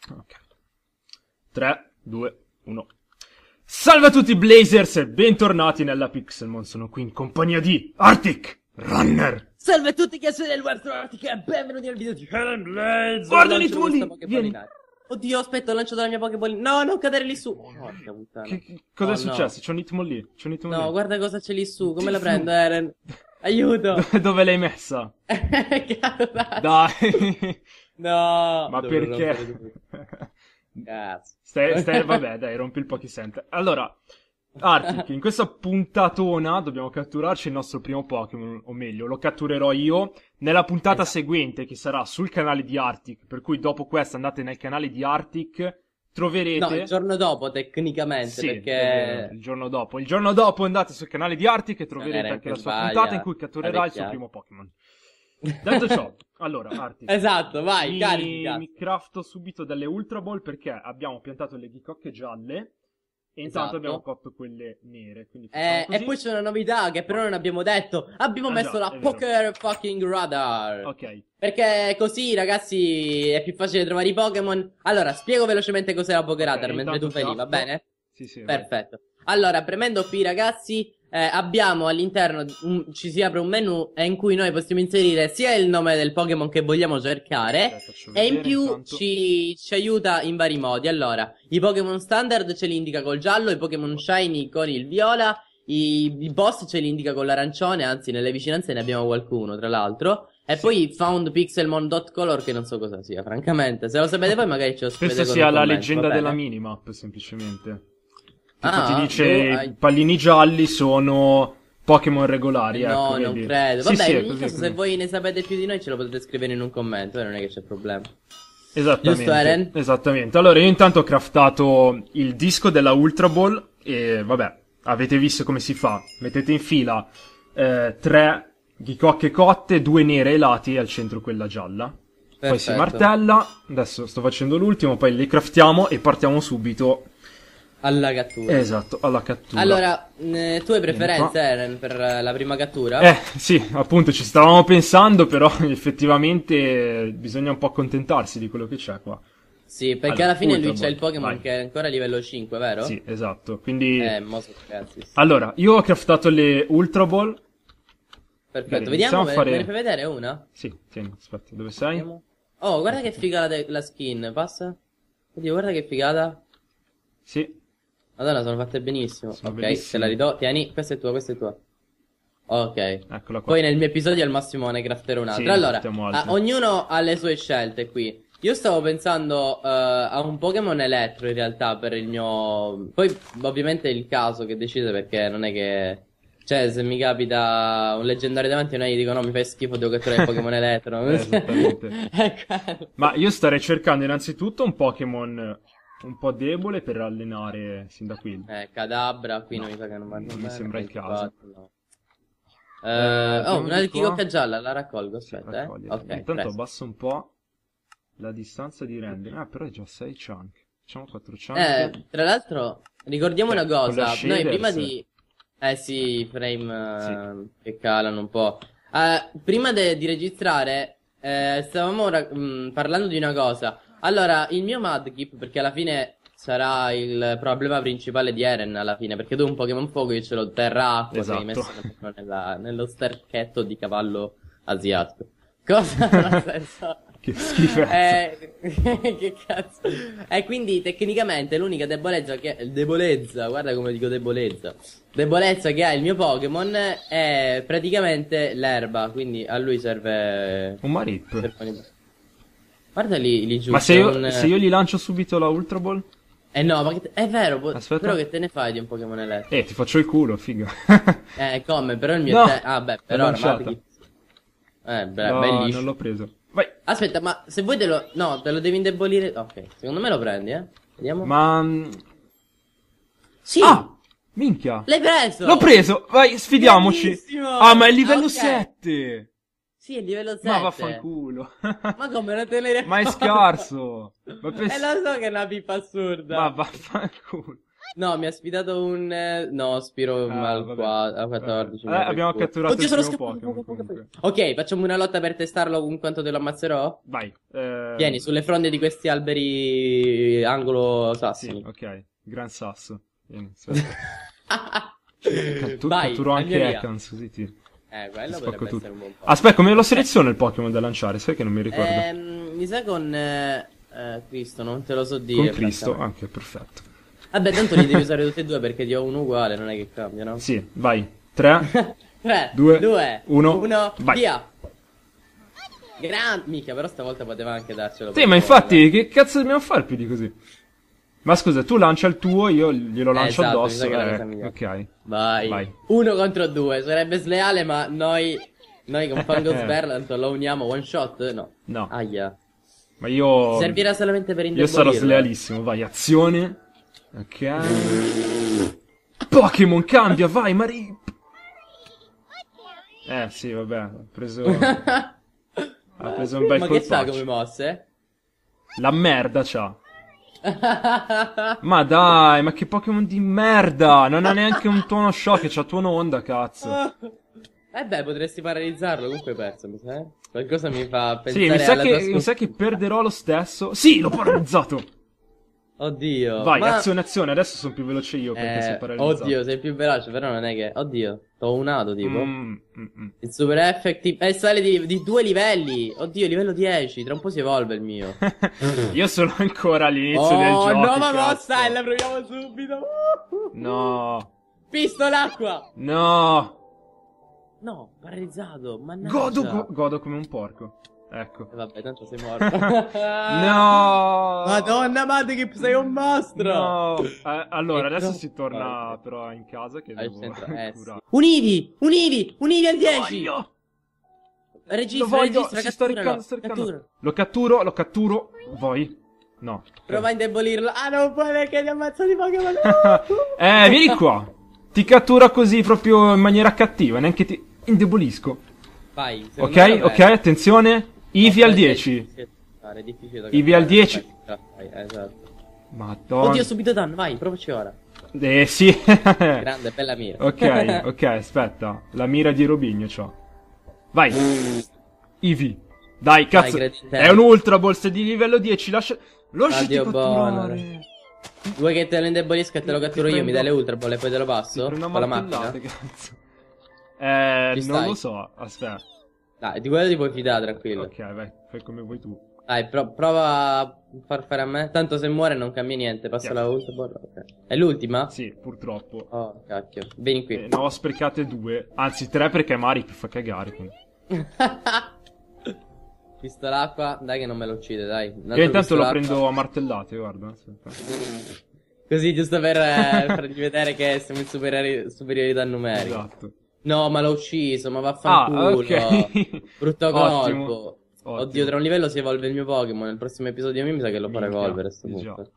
Okay. 3, 2, 1. Salve a tutti Blazers e bentornati nella Pixelmon. Sono qui in compagnia di ARTIC RUNNER. Salve a tutti che sono del vostro ARTIC e benvenuti al video di Eren Blaze. Guardano i tuoni. Vieni. Oddio, aspetta, ho lanciato la mia Pokébollina. No, non cadere lì su. Porca puttana. Cosa è successo? C'è un Hitmon lì. No, guarda cosa c'è lì su. Come la prendo, Eren? Aiuto. Dove l'hai messa? Dai. No. Ma perché? Cazzo. Vabbè, dai, rompi il Pokésenter. Allora, Artic, in questa puntatona dobbiamo catturarci il nostro primo Pokémon, o meglio, lo catturerò io nella puntata seguente, che sarà sul canale di Artic, per cui dopo questa andate nel canale di Artic, troverete... No, il giorno dopo, tecnicamente, sì, perché... il giorno dopo andate sul canale di Artic e troverete anche la sua puntata in cui catturerà il suo primo Pokémon. Detto ciò, allora Artic, esatto, vai, mi crafto subito delle Ultra Ball perché abbiamo piantato le ghicocche gialle e intanto abbiamo cotto quelle nere, quindi e poi c'è una novità che però non abbiamo detto. Abbiamo messo la Poker Fucking Radar. Ok. Perché così ragazzi è più facile trovare i Pokémon. Allora spiego velocemente cos'è la Poker Radar mentre tu fai lì, va bene? Sì, sì. Perfetto. Vai. Allora premendo qui ragazzi abbiamo all'interno, ci si apre un menu in cui noi possiamo inserire sia il nome del Pokémon che vogliamo cercare e in più intanto... ci aiuta in vari modi. Allora, i Pokémon standard ce li indica col giallo, i Pokémon shiny con il viola, i boss ce li indica con l'arancione, anzi nelle vicinanze ne abbiamo qualcuno tra l'altro. E poi foundpixelmon.color, che non so cosa sia francamente, se lo sapete voi magari ce lo scrivete. Questa sia la leggenda della minimap semplicemente. Ti dice pallini gialli sono Pokémon regolari. No, ecco, non credo. Vabbè, sì, in ogni caso, se voi ne sapete più di noi, ce lo potete scrivere in un commento, non è che c'è problema. Esattamente. Giusto, Eren? Esattamente. Allora, io intanto ho craftato il disco della Ultra Ball. E vabbè, avete visto come si fa. Mettete in fila 3 ghicocche cotte, 2 nere ai lati e al centro quella gialla. Perfetto. Poi si martella. Adesso sto facendo l'ultimo, poi li craftiamo e partiamo subito alla cattura. Esatto, alla cattura. Allora, tu hai preferenze, Eren, per la prima cattura? Sì, appunto, ci stavamo pensando, però effettivamente bisogna un po' accontentarsi di quello che c'è qua. Sì, perché allora, alla fine lui c'è il Pokémon che è ancora a livello 5, vero? Sì, esatto, quindi... Allora, io ho craftato le Ultra Ball. Perfetto, bene, vediamo, me ne fai vedere una? Sì, tieni, aspetta, dove sei? Vediamo. Oh, guarda che figata la skin, passa? Oddio, guarda che figata. Sì. Madonna, sono fatte benissimo. Sono bellissime. Te la ridò. Tieni, questa è tua, Ok. Eccola qua. Poi nel mio episodio al massimo ne crafterò un'altra. Sì, allora, ognuno ha le sue scelte qui. Io stavo pensando a un Pokémon elettro in realtà per il mio... Poi ovviamente è il caso che decide perché non è che... Cioè, se mi capita un leggendario davanti e non gli dico no, mi fai schifo, devo catturare il Pokémon elettro. Esattamente. Ma io starei cercando innanzitutto un Pokémon... un po' debole per allenare sin da qui. Cadabra qui no, non mi sa che non va bene. Non mi sembra il caso. No. Oh, una ghicocca gialla, la raccolgo, aspetta. Okay, intanto abbasso un po' la distanza di rendering. Ah, però è già 6 chunk. Facciamo 4 chunk. Tra l'altro, ricordiamo una cosa. Noi prima di... sì, frame che calano un po'. Prima di registrare, stavamo parlando di una cosa. Allora, il mio Mudkip, perché alla fine sarà il problema principale di Eren, alla fine, perché tu un Pokémon Fuoco io ce l'ho terra acqua, esatto. Che hai messo nello sterchetto di cavallo asiatico. Cosa ha senso? Che schifezza. Che cazzo. Quindi tecnicamente l'unica debolezza che guarda come dico debolezza. Debolezza che ha il mio Pokémon è praticamente l'erba, quindi a lui serve un Marip. Guarda lì giù. Ma se io gli lancio subito la Ultra Ball? Eh no, ma è vero, aspetta. Però che te ne fai di un Pokémon elettro? Ti faccio il culo, figa. Come? Però il mio... No. Ah beh, però ormai... No, bellissimo. Non l'ho preso. Vai. Aspetta, ma se vuoi te lo... No, te lo devi indebolire... Ok, secondo me lo prendi, Vediamo. Ma... Sì! Ah! Minchia! L'hai preso! L'ho preso! Vai, sfidiamoci! Bellissimo. Ah, ma è il livello 7! Sì, è il livello 7. Ma vaffanculo. Ma come non tenere? Ma è scarso. Ma lo so che è una pipa assurda. Ma vaffanculo. No, mi ha sfidato un... no, Spiro a 14. Abbiamo catturato il primo Pokémon. Ok, facciamo una lotta per testarlo con quanto te lo ammazzerò? Vai. Vieni, sulle fronde di questi alberi anglo-sassi. Sì, ok, gran sasso. Vieni, vai, catturo anche Ekans, sì, sì. Quello spacco potrebbe essere un buon Pokémon. Aspetta, come lo seleziona il Pokémon da lanciare? Sai che non mi ricordo. Mi sa con... Cristo, non te lo so dire. Con Cristo, anche, perfetto. Vabbè, tanto li devi usare tutti e due perché ti ho uno uguale, non è che cambia, no? Sì, vai. 3, 2, 1, via! Mica, però stavolta poteva anche darcelo. Sì, ma infatti, che cazzo dobbiamo fare più di così? Ma scusa, tu lancia il tuo, io glielo lancio addosso. Ok. Vai. 1 contro 2, sarebbe sleale, ma noi con Fango Sberla, tanto lo uniamo one shot? No. No. Aia. Ma io... servirà solamente per indebolirlo. Io sarò slealissimo, vai, azione... Ok. Pokémon cambia, vai Mari. Sì, vabbè, ha preso un bel colpo. Ma che sa come mosse? La merda c'ha. Ma dai, ma che Pokémon di merda! Non ha neanche un tuono shock, c'ha tuono onda, cazzo. Beh, potresti paralizzarlo, comunque hai perso, mi sa. Qualcosa mi fa pensare alla tua sconfitta. Sì, mi sa che perderò lo stesso. Sì, l'ho paralizzato. Oddio. Vai, azione, azione. Adesso sono più veloce io perché sono paralizzato. Oddio, sei più veloce, però non è che... Oddio, t'ho unato, tipo. Il super effective... sale di 2 livelli. Oddio, livello 10. Tra un po' si evolve il mio. Io sono ancora all'inizio del gioco. Oh, nuova mossa e la proviamo subito. No. Pistola acqua. No. No, paralizzato, mannaggia. Godo come un porco. Ecco. Vabbè, tanto sei morto. No! Madonna, Mudkip, sei un mostro! No! Allora, adesso si torna però in casa che devo curare. Uniti al 10! No, registra, catturalo. Lo catturo. Voi. No. Prova a indebolirlo. Ah, non puoi perché ti ammazzo di Pokémon. Vieni qua. Ti cattura così proprio in maniera cattiva, neanche ti indebolisco. Vai. Ok, attenzione. Eevee al 10. Eevee al 10. Madonna. Oddio, subito danno, vai, provaci ora. Sì. Grande, bella mira. Ok, aspetta. La mira di Robigno c'ho. Vai. Eevee. Dai, cazzo. È un Ultra Ball, sei di livello 10. Lasciati catturare. Vuoi che te lo indebolisca e te lo catturo io? Mi dai le Ultra Ball e poi te lo passo? Con la macchina. Non lo so, aspetta. Dai, di quello ti puoi fidare, tranquillo. Ok, vai, fai come vuoi tu. Dai, prova a far fare a me. Tanto se muore non cambia niente, passa la Ultra Ball. Okay. È l'ultima? Sì, purtroppo. Oh, cacchio. Vieni qui. Ne ho sprecate 2, anzi 3 perché Mari fa cagare. Pistola qua, dai che non me lo uccide, dai. Io intanto lo prendo a martellate, guarda. Così, giusto per fargli vedere che siamo in superiorità numerica. Esatto. No, ma l'ho ucciso, ma vaffanculo. Okay. Brutto colpo. Oddio, tra un livello si evolve il mio Pokémon. Nel prossimo episodio mi sa che lo farò evolvere a sto punto.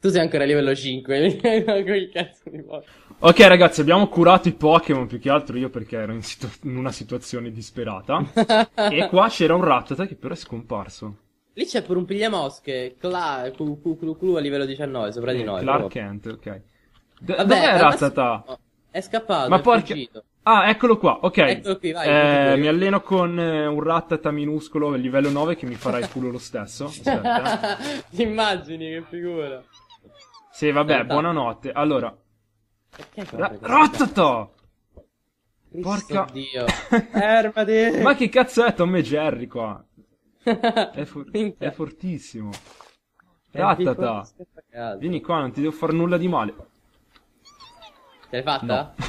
Tu sei ancora a livello 5. Quel cazzo di Pokémon. Ok, ragazzi, abbiamo curato i Pokémon. Più che altro io perché ero in una situazione disperata. E qua c'era un Rattata che però è scomparso. Lì c'è pure un pigliamosche. Clu a livello 19, sopra di noi. Clark Kent, ok. Dov'è Rattata? È scappato, ma è fuggito. Ah, eccolo qua, ok. Eccolo qui, vai, mi alleno con un Rattata minuscolo al livello 9 che mi farà il culo lo stesso. Aspetta. Ti immagini che figura. Sì, vabbè, buonanotte. Allora. Rattata! Porca... Dio. Ma che cazzo è Tom e Jerry qua? È fortissimo. Rattata. Vieni qua, non ti devo fare nulla di male. Te l'hai fatta? No.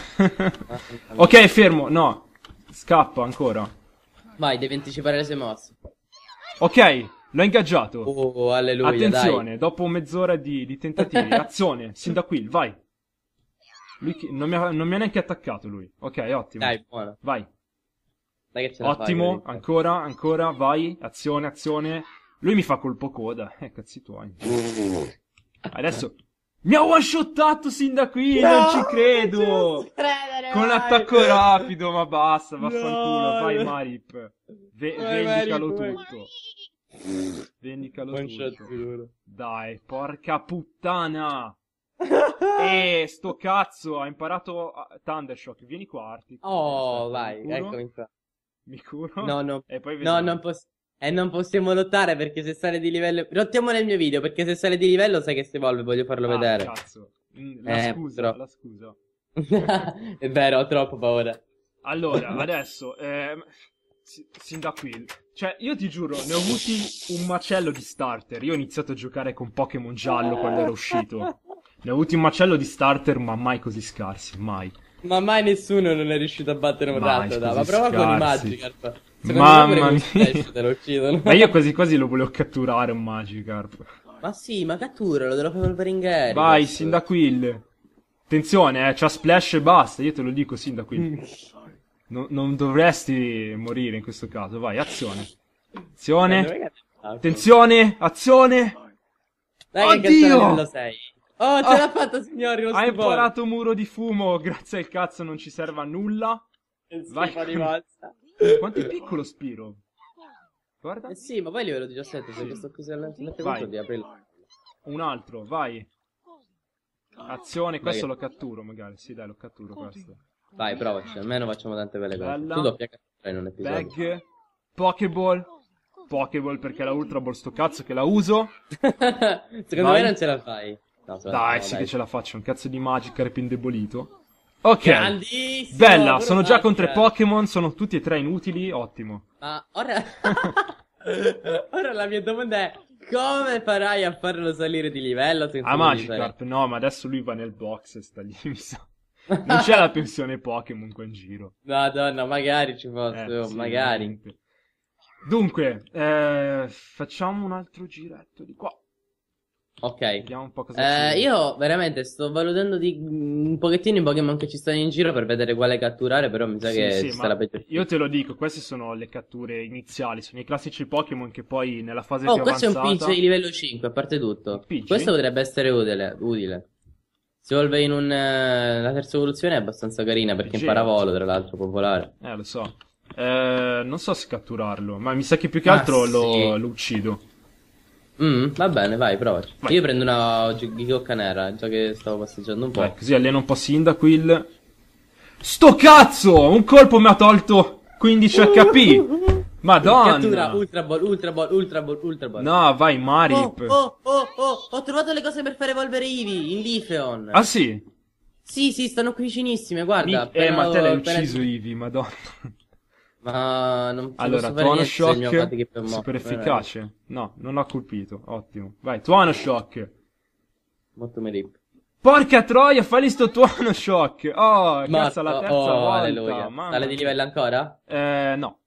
Ok, fermo, no. Scappa ancora. Vai, devi anticipare le sue mosse. Ok, l'ho ingaggiato. Oh, alleluia. Attenzione, dai. Dopo mezz'ora di tentativi. Azione, sin da qui, vai. Lui non mi ha neanche attaccato lui. Ok, ottimo. Dai, buono. Vai. Dai che ce la ottimo, fai, ancora, vai. Azione. Lui mi fa colpo coda. Cazzi tuoi. Adesso... Mi ha one-shottato sin da qui, no, non ci credo! Ci credere, con l'attacco rapido, ma basta, vaffanculo, vai Marip. Vendicalo tutto. Vendicalo tutto. Dai, porca puttana! E sto cazzo ha imparato Thundershock. Vieni qua, Artic. Oh, vai, eccomi qua. Mi curo. No, no. E poi no, non possiamo lottare perché se sale di livello... Lottiamo nel mio video perché se sale di livello sai che si evolve, voglio farlo vedere. Cazzo. La scusa. È vero, ho troppo paura. Allora, adesso... sin da qui, cioè io ti giuro ne ho avuti un macello di starter. Io ho iniziato a giocare con Pokémon giallo quando era uscito. Ne ho avuti un macello di starter, ma mai così scarsi, mai. Ma mai nessuno non è riuscito a battere un ratto, ma prova con i Magikarp. Mamma mia, te lo uccidono. Ma io quasi quasi lo volevo catturare un Magikarp. Ma sì, ma catturalo, te lo fai polveringare. Vai, sin da qui. Attenzione, c'ha splash e basta, io te lo dico sin da qui. No, non dovresti morire in questo caso. Vai, azione. Azione. Attenzione. Azione. Dai, oddio. Che sei. Oh, ce l'ha fatta, signori. Lo hai imparato muro di fumo. Grazie al cazzo non ci serve a nulla. Vai. Quanto è piccolo Spiro. Guarda. Eh sì, ma poi livello 17. Perché sto così all'anno. Un altro, vai. Azione. Questo vai. Lo catturo magari. Sì, dai, lo catturo questo. Vai, provaci, almeno facciamo tante belle cose. Bella. Tu doppia cattura in un episodio. Bag, Pokéball perché la Ultra Ball sto cazzo che la uso. Secondo me non ce la fai. No, dai, sì, dai, che ce la faccio, un cazzo di Magikarp indebolito. Ok. Grandissimo, bella, sono già con tre Pokémon, sono tutti e tre inutili, ottimo. Ma ora... ora la mia domanda è... Come farai a farlo salire di livello senza... Ah, Magikarp, no, ma adesso lui va nel box e sta lì, mi sa. Non c'è la pensione Pokémon qua in giro. Madonna, magari ci fosse, sì, magari. Veramente. Dunque, facciamo un altro giretto di qua. Ok. Vediamo un po' cosa io veramente sto valutando di un pochettino i Pokémon che ci stanno in giro per vedere quale catturare, però mi sa che ci sarà peggio. Io te lo dico, queste sono le catture iniziali, sono i classici Pokémon che poi nella fase più avanzata... Oh, questo è un Pinch di livello 5, a parte tutto. Questo potrebbe essere utile. Si evolve in un... la terza evoluzione è abbastanza carina perché è in paravolo, tra l'altro, popolare. Lo so. Non so se catturarlo, ma mi sa che più che altro lo uccido. Va bene, vai, provaci. Vai. Io prendo una Ghiocca nera, già che stavo passeggiando un po'. Così alleno un po' Cyndaquil. Sto cazzo! Un colpo mi ha tolto 15 HP! Madonna! Cattura, Ultra Ball. No, vai, Marip. Ho trovato le cose per fare evolvere Eevee in Lifeon. Ah, sì? Sì, stanno qui vicinissime, guarda. Ma te l'hai ucciso Eevee, madonna. Ma non posso. Allora, Thundershock super efficace. No, non l'ho colpito, ottimo. Vai, Thundershock. Molto merip. Porca troia, falli sto Thundershock. Oh, cazzo, la terza volta. Alleluia. Sale di livello ancora? No.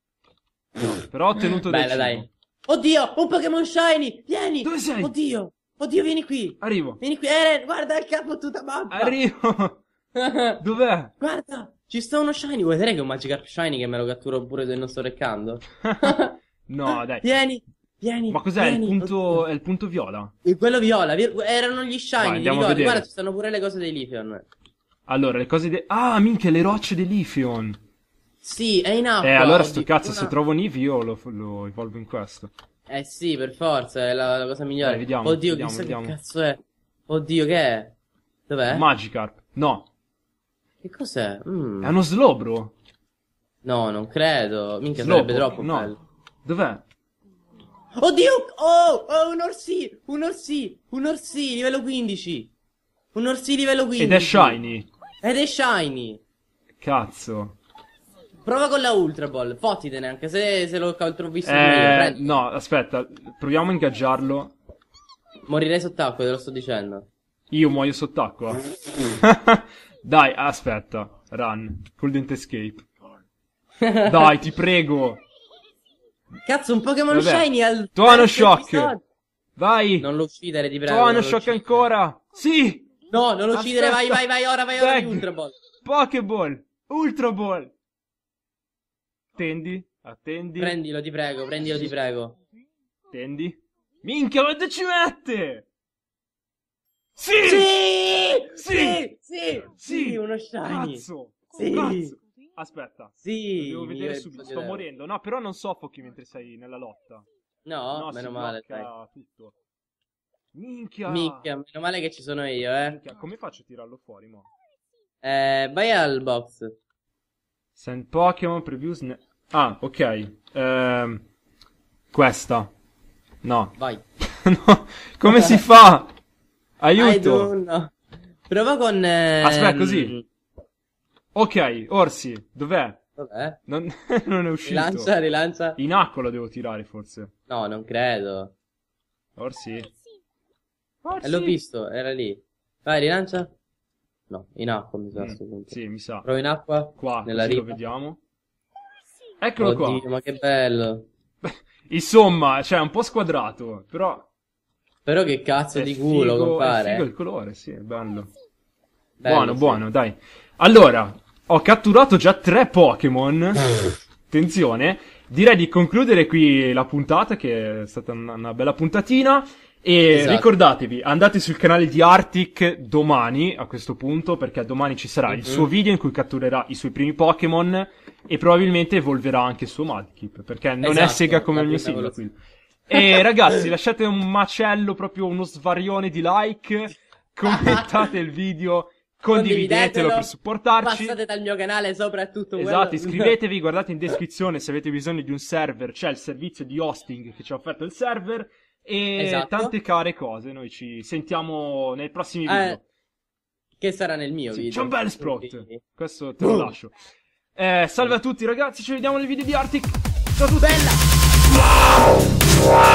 Però ho ottenuto del cibo. Oddio, un Pokémon Shiny! Vieni! Dove sei? Oddio, vieni qui! Arrivo! Vieni qui, Eren, guarda il capo tutta mappa! Arrivo! Dov'è? Guarda, ci sta uno Shiny! Vuoi vedere che è un Magikarp Shiny che me lo catturo pure se non sto recando? No, dai! Vieni! Ma cos'è? È il punto viola? E quello viola, erano gli Shiny, guarda, ci stanno pure le cose dei Lithion. Allora, le cose dei... Ah, minchia, le rocce dei Lithion! Sì, è in acqua. Allora sto cazzo, se trovo un Eevee io lo evolvo in questo. Eh sì, per forza, è la cosa migliore. Vediamo, oddio, chissà che cazzo è. Oddio, che è? Dov'è? Magikarp, no. Che cos'è? È uno Slowbro? No, non credo. Minchia, sarebbe troppo bello. Dov'è? Oddio, un Horsea, livello 15. Un Horsea livello 15. Ed è Shiny. Cazzo. Prova con la Ultra Ball, fottitene, anche se l'ho visto io. No, aspetta, proviamo a ingaggiarlo. Morirei sott'acqua, te lo sto dicendo. Io muoio sott'acqua? Dai, aspetta, run, Coldent Escape. Dai, ti prego. Cazzo, un Pokémon Shiny al... Thundershock! Vai! Non lo uccidere, ti prego. Thundershock ancora! Sì! No, non lo uccidere, aspetta. vai, ora di Ultra Ball. Pokéball, Ultra Ball. Attendi. Prendilo, ti prego, Attendi. Minchia, quanto ci mette? Sì, uno shiny. Cazzo. Aspetta. Sì. Lo devo vedere subito, sto morendo. No, però non soffochi mentre sei nella lotta. No, meno male, dai. Tutto. Minchia! Minchia, meno male che ci sono io, eh. Minchia, come faccio a tirarlo fuori, mo? Vai al box. Send Pokémon, preview... Ah, ok. Questa. No. Vai. No, come si fa? Aiuto! Prova con... Aspetta, così. Ok, Horsea, dov'è? Dov'è? Non è uscito. Rilancia, rilancia. In acqua lo devo tirare, forse. No, non credo. Horsea. L'ho visto, era lì. Vai, rilancia. No, in acqua mi sa. Sì, mi sa. Provo in acqua. Qua, nella riva. Lo vediamo. Eccolo qua. Oddio, ma che bello. Insomma, cioè, è un po' squadrato, però... Però che cazzo di culo, compare. È figo il colore, sì, è bello. Buono, sì. Buono, dai. Allora, ho catturato già 3 Pokémon. Attenzione. Direi di concludere qui la puntata, che è stata una bella puntatina. E esatto. Ricordatevi, andate sul canale di Artic domani, a questo punto, perché domani ci sarà il suo video in cui catturerà i suoi primi Pokémon e probabilmente evolverà anche il suo Mudkip, perché non è sega come il mio sigillo. E ragazzi, lasciate un macello, proprio uno svarione di like, commentate il video, condividetelo per supportarci. Passate dal mio canale soprattutto. Esatto, iscrivetevi, guardate in descrizione se avete bisogno di un server, c'è il servizio di hosting che ci ha offerto il server. E tante care cose, noi ci sentiamo nei prossimi video. Che sarà nel mio video. C'è un bel sprot. Questo te lo lascio. Salve a tutti ragazzi, ci vediamo nel video di Artic. Ciao a tutti. Bella.